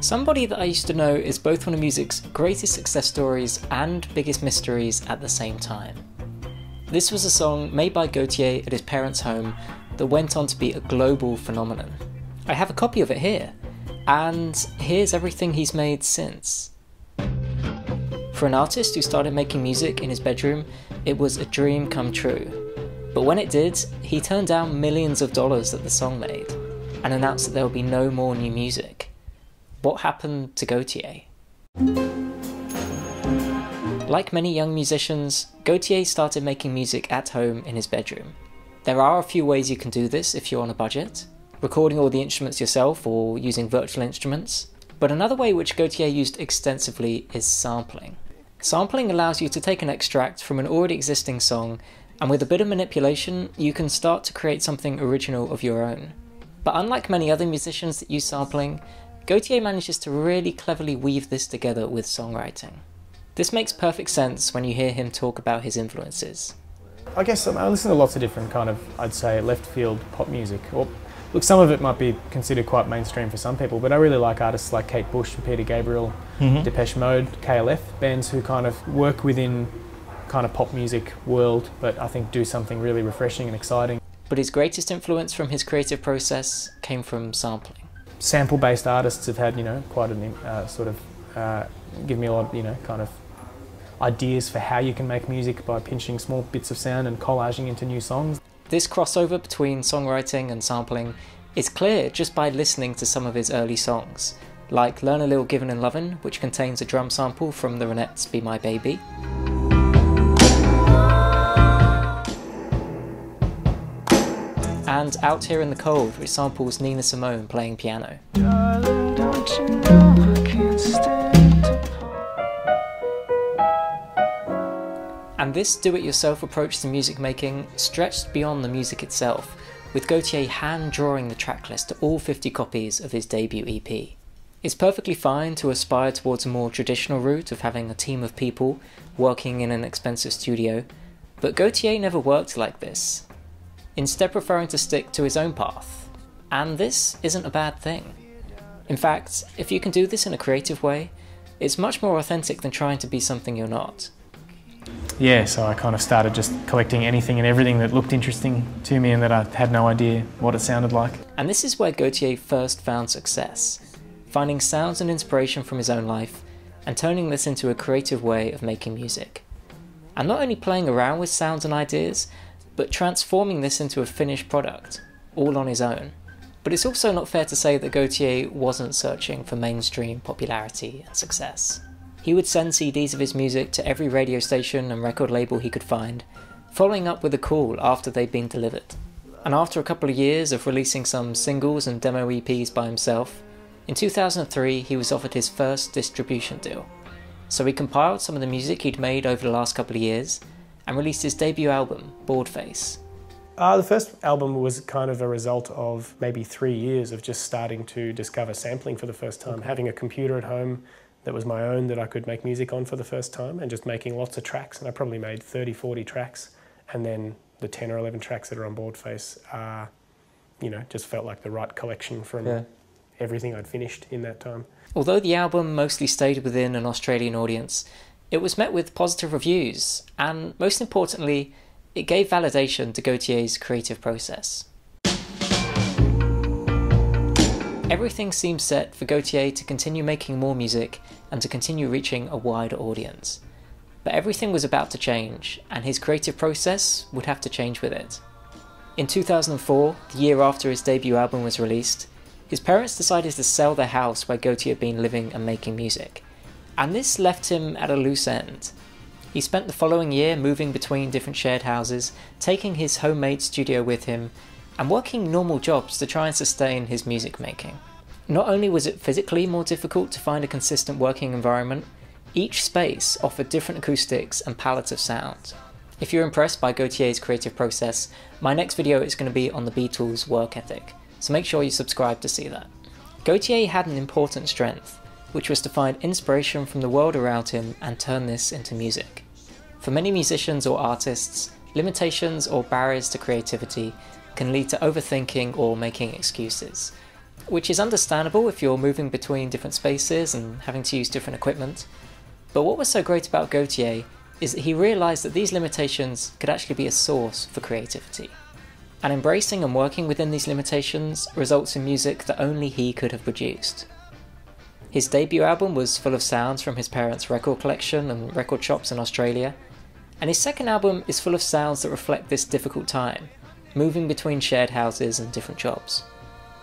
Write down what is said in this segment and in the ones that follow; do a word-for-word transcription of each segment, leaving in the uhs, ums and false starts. Somebody That I Used to Know is both one of music's greatest success stories and biggest mysteries at the same time. This was a song made by Gotye at his parents' home that went on to be a global phenomenon. I have a copy of it here, and here's everything he's made since. For an artist who started making music in his bedroom, it was a dream come true. But when it did, he turned down millions of dollars that the song made, and announced that there would be no more new music. What happened to Gotye? Like many young musicians, Gotye started making music at home in his bedroom. There are a few ways you can do this if you're on a budget, recording all the instruments yourself or using virtual instruments, but another way which Gotye used extensively is sampling. Sampling allows you to take an extract from an already existing song, and with a bit of manipulation, you can start to create something original of your own. But unlike many other musicians that use sampling, Gotye manages to really cleverly weave this together with songwriting. This makes perfect sense when you hear him talk about his influences. I guess I listen to lots of different kind of, I'd say, left field pop music. Or, look, some of it might be considered quite mainstream for some people, but I really like artists like Kate Bush and Peter Gabriel, mm-hmm. Depeche Mode, K L F, bands who kind of work within kind of pop music world, but I think do something really refreshing and exciting. But his greatest influence from his creative process came from sampling. Sample-based artists have had, you know, quite an uh, sort of, uh, give me a lot of, you know, kind of ideas for how you can make music by pinching small bits of sound and collaging into new songs. This crossover between songwriting and sampling is clear just by listening to some of his early songs, like Learn a Little Givin' and Lovin', which contains a drum sample from the Ronettes' Be My Baby. And Out Here in the Cold, which samples Nina Simone playing piano. Darling, don't you know I can't stand apart. And this do-it-yourself approach to music making stretched beyond the music itself, with Gotye hand-drawing the tracklist to all fifty copies of his debut E P. It's perfectly fine to aspire towards a more traditional route of having a team of people working in an expensive studio, but Gotye never worked like this, instead preferring to stick to his own path. And this isn't a bad thing. In fact, if you can do this in a creative way, it's much more authentic than trying to be something you're not. Yeah, so I kind of started just collecting anything and everything that looked interesting to me and that I had no idea what it sounded like. And this is where Gotye first found success, finding sounds and inspiration from his own life and turning this into a creative way of making music. And not only playing around with sounds and ideas, but transforming this into a finished product, all on his own. But it's also not fair to say that Gotye wasn't searching for mainstream popularity and success. He would send C Ds of his music to every radio station and record label he could find, following up with a call after they'd been delivered. And after a couple of years of releasing some singles and demo E Ps by himself, in two thousand three he was offered his first distribution deal. So he compiled some of the music he'd made over the last couple of years, and released his debut album, Boardface. Uh, the first album was kind of a result of maybe three years of just starting to discover sampling for the first time, okay. Having a computer at home that was my own that I could make music on for the first time and just making lots of tracks. And I probably made thirty, forty tracks. And then the ten or eleven tracks that are on Boardface, uh, you know, just felt like the right collection from yeah. everything I'd finished in that time. Although the album mostly stayed within an Australian audience, it was met with positive reviews, and most importantly, it gave validation to Gotye's creative process. Everything seemed set for Gotye to continue making more music and to continue reaching a wider audience. But everything was about to change, and his creative process would have to change with it. In two thousand four, the year after his debut album was released, his parents decided to sell their house where Gotye had been living and making music. And this left him at a loose end. He spent the following year moving between different shared houses, taking his homemade studio with him, and working normal jobs to try and sustain his music making. Not only was it physically more difficult to find a consistent working environment, each space offered different acoustics and palettes of sound. If you're impressed by Gotye's creative process, my next video is going to be on the Beatles' work ethic, so make sure you subscribe to see that. Gotye had an important strength, which was to find inspiration from the world around him and turn this into music. For many musicians or artists, limitations or barriers to creativity can lead to overthinking or making excuses. which is understandable if you're moving between different spaces and having to use different equipment. But what was so great about Gotye is that he realised that these limitations could actually be a source for creativity. And embracing and working within these limitations results in music that only he could have produced. His debut album was full of sounds from his parents' record collection and record shops in Australia, and his second album is full of sounds that reflect this difficult time, moving between shared houses and different jobs.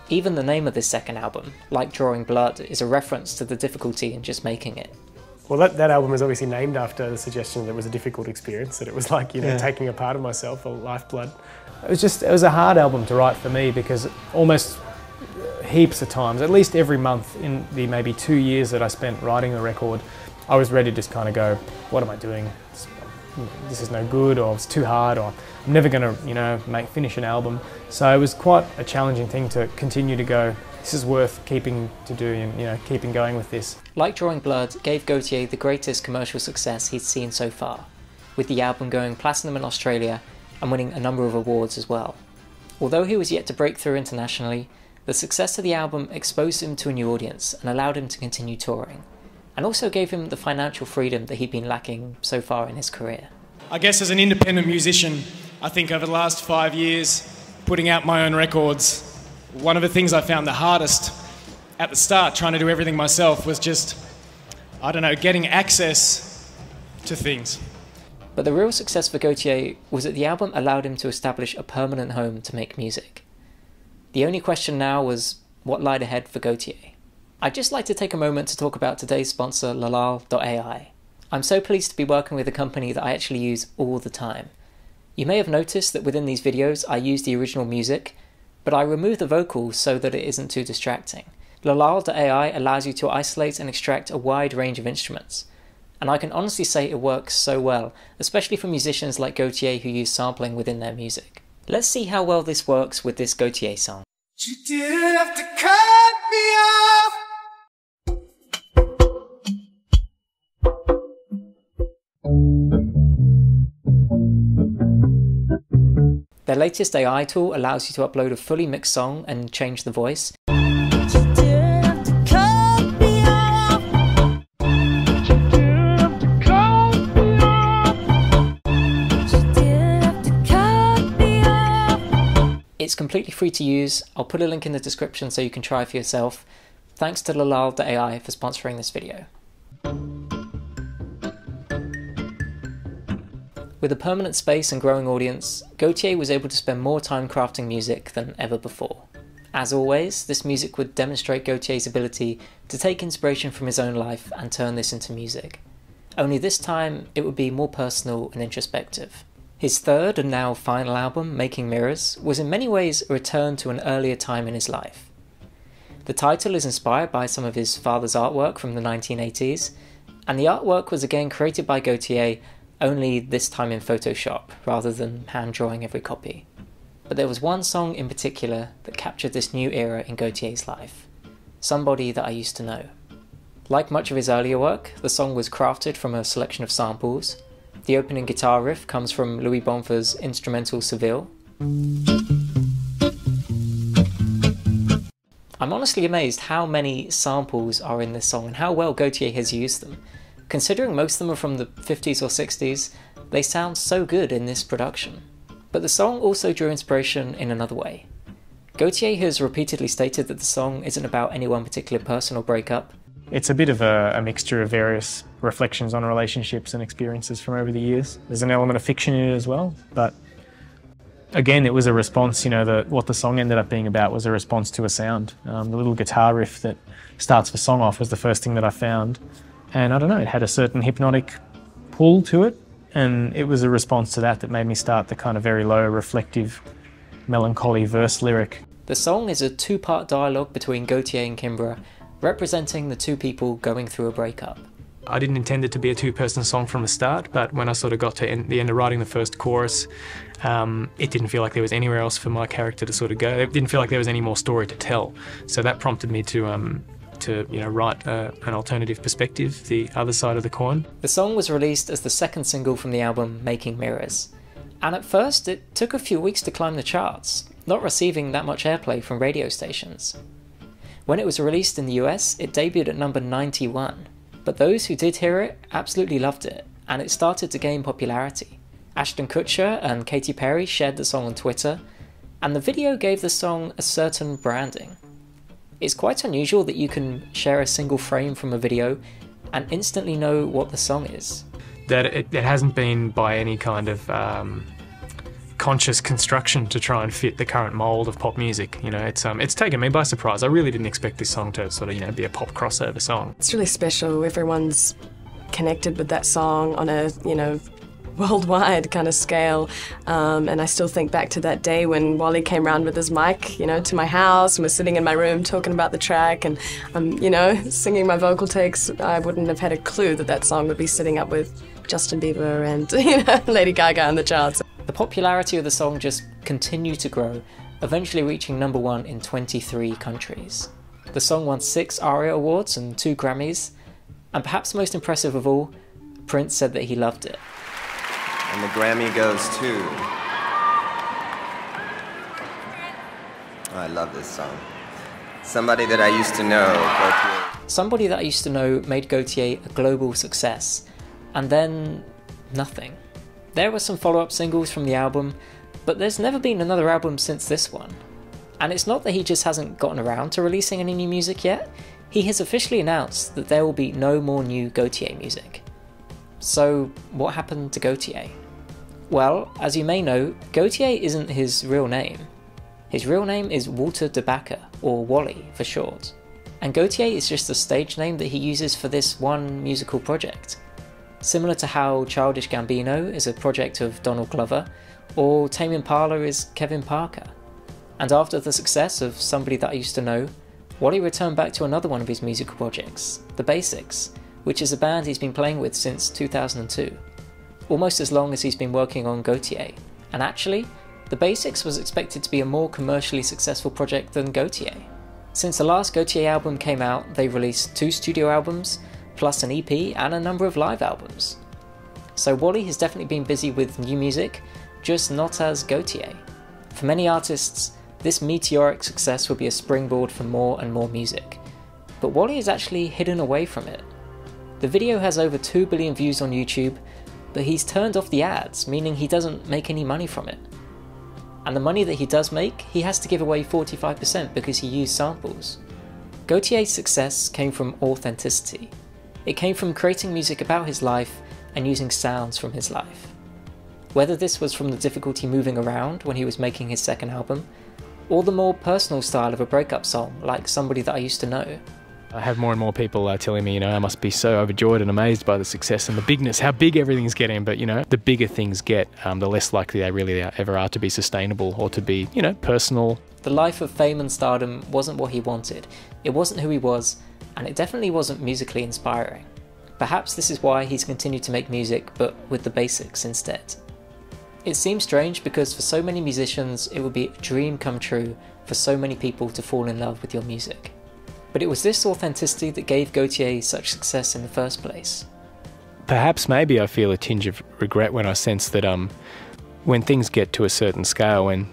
Even the name of this second album, Like Drawing Blood, is a reference to the difficulty in just making it. Well, that, that album was obviously named after the suggestion that it was a difficult experience, that it was like, you know, yeah. taking a part of myself, a lifeblood. It was just, it was a hard album to write for me because almost heaps of times, at least every month in the maybe two years that I spent writing the record, I was ready to just kind of go, what am I doing? It's, this is no good, or it's too hard, or I'm never going to, you know, make, finish an album. So it was quite a challenging thing to continue to go, this is worth keeping to do and, you know, keeping going with this. Like Drawing Blood gave Gotye the greatest commercial success he'd seen so far, with the album going platinum in Australia and winning a number of awards as well. Although he was yet to break through internationally, the success of the album exposed him to a new audience and allowed him to continue touring, and also gave him the financial freedom that he'd been lacking so far in his career. I guess as an independent musician, I think over the last five years, putting out my own records, one of the things I found the hardest at the start, trying to do everything myself, was just, I don't know, getting access to things. But the real success for Gotye was that the album allowed him to establish a permanent home to make music. The only question now was what lied ahead for Gotye. I'd just like to take a moment to talk about today's sponsor, lalal dot A I. I'm so pleased to be working with a company that I actually use all the time. You may have noticed that within these videos I use the original music, but I remove the vocals so that it isn't too distracting. lalal dot A I allows you to isolate and extract a wide range of instruments, and I can honestly say it works so well, especially for musicians like Gotye who use sampling within their music. Let's see how well this works with this Gotye song. You didn't have to cut me off. Their latest A I tool allows you to upload a fully mixed song and change the voice. It's completely free to use. I'll put a link in the description so you can try for yourself. Thanks to lalal dot A I for sponsoring this video. With a permanent space and growing audience, Gotye was able to spend more time crafting music than ever before. As always, this music would demonstrate Gotye's ability to take inspiration from his own life and turn this into music. Only this time, it would be more personal and introspective. His third and now final album, Making Mirrors, was in many ways a return to an earlier time in his life. The title is inspired by some of his father's artwork from the nineteen eighties, and the artwork was again created by Gotye, only this time in Photoshop, rather than hand-drawing every copy. But there was one song in particular that captured this new era in Gotye's life, Somebody That I Used to Know. Like much of his earlier work, the song was crafted from a selection of samples. The opening guitar riff comes from Louis Bonfer's instrumental Seville. I'm honestly amazed how many samples are in this song and how well Gotye has used them. Considering most of them are from the fifties or sixties, they sound so good in this production. But the song also drew inspiration in another way. Gotye has repeatedly stated that the song isn't about any one particular person or breakup. It's a bit of a, a mixture of various reflections on relationships and experiences from over the years. There's an element of fiction in it as well, but again, it was a response, you know, the, what the song ended up being about was a response to a sound. Um, the little guitar riff that starts the song off was the first thing that I found. And I don't know, it had a certain hypnotic pull to it, and it was a response to that that made me start the kind of very low, reflective, melancholy verse lyric. The song is a two-part dialogue between Gotye and Kimbra, representing the two people going through a breakup. I didn't intend it to be a two-person song from the start, but when I sort of got to end, the end of writing the first chorus, um, it didn't feel like there was anywhere else for my character to sort of go. It didn't feel like there was any more story to tell, so that prompted me to um, to you know, write uh, an alternative perspective, the other side of the coin. The song was released as the second single from the album Making Mirrors, and at first it took a few weeks to climb the charts, not receiving that much airplay from radio stations. When it was released in the U S, it debuted at number ninety-one, but those who did hear it absolutely loved it, and it started to gain popularity. Ashton Kutcher and Katy Perry shared the song on Twitter, and the video gave the song a certain branding. It's quite unusual that you can share a single frame from a video and instantly know what the song is. That it, it hasn't been by any kind of um, conscious construction to try and fit the current mould of pop music. You know, it's um, it's taken me by surprise. I really didn't expect this song to sort of, you know, be a pop crossover song. It's really special. Everyone's connected with that song on a, you know, worldwide kind of scale, um, and I still think back to that day when Wally came round with his mic, you know, to my house, and we're sitting in my room talking about the track, and I'm, um, you know, singing my vocal takes. I wouldn't have had a clue that that song would be sitting up with Justin Bieber and, you know, Lady Gaga on the charts. The popularity of the song just continued to grow, eventually reaching number one in twenty-three countries. The song won six ARIA awards and two Grammys, and perhaps most impressive of all, Prince said that he loved it. And the Grammy goes to... Oh, I love this song. Somebody That I Used to Know, Gotye. Somebody That I Used to Know made Gotye a global success, and then nothing. There were some follow-up singles from the album, but there's never been another album since this one. And it's not that he just hasn't gotten around to releasing any new music yet, he has officially announced that there will be no more new Gotye music. So, what happened to Gotye? Well, as you may know, Gotye isn't his real name. His real name is Walter De Backer, or Wally for short, and Gotye is just a stage name that he uses for this one musical project. Similar to how Childish Gambino is a project of Donald Glover, or Tame Impala is Kevin Parker. And after the success of Somebody That I Used to Know, Wally returned back to another one of his musical projects, The Basics, which is a band he's been playing with since two thousand two, almost as long as he's been working on Gotye. And actually, The Basics was expected to be a more commercially successful project than Gotye. Since the last Gotye album came out, they've released two studio albums, plus an E P and a number of live albums. So Wally has definitely been busy with new music, just not as Gotye. For many artists, this meteoric success will be a springboard for more and more music, but Wally is actually hidden away from it. The video has over two billion views on YouTube, but he's turned off the ads, meaning he doesn't make any money from it. And the money that he does make, he has to give away forty-five percent because he used samples. Gotye's success came from authenticity. It came from creating music about his life and using sounds from his life. Whether this was from the difficulty moving around when he was making his second album, or the more personal style of a breakup song like Somebody That I Used to Know. I have more and more people uh, telling me, you know, I must be so overjoyed and amazed by the success and the bigness, how big everything's getting. But, you know, the bigger things get, um, the less likely they really are, ever are to be sustainable or to be, you know, personal. The life of fame and stardom wasn't what he wanted. It wasn't who he was, and it definitely wasn't musically inspiring. Perhaps this is why he's continued to make music, but with The Basics instead. It seems strange because for so many musicians, it would be a dream come true for so many people to fall in love with your music. But it was this authenticity that gave Gotye such success in the first place. Perhaps maybe I feel a tinge of regret when I sense that um, when things get to a certain scale, when,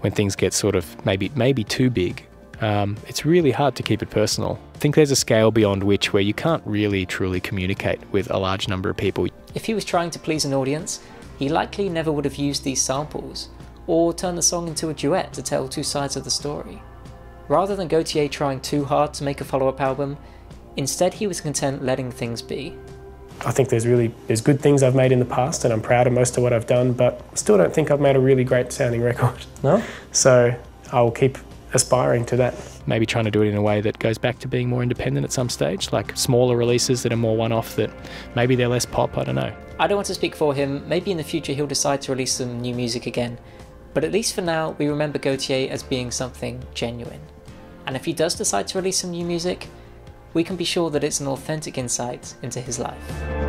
when things get sort of maybe, maybe too big, um, it's really hard to keep it personal. I think there's a scale beyond which where you can't really truly communicate with a large number of people. If he was trying to please an audience, he likely never would have used these samples, or turned the song into a duet to tell two sides of the story. Rather than Gotye trying too hard to make a follow-up album, instead he was content letting things be. I think there's really there's good things I've made in the past, and I'm proud of most of what I've done, but still don't think I've made a really great sounding record. No? So I'll keep aspiring to that. Maybe trying to do it in a way that goes back to being more independent at some stage, like smaller releases that are more one-off, that maybe they're less pop, I don't know. I don't want to speak for him. Maybe in the future he'll decide to release some new music again. But at least for now, we remember Gotye as being something genuine. And if he does decide to release some new music, we can be sure that it's an authentic insight into his life.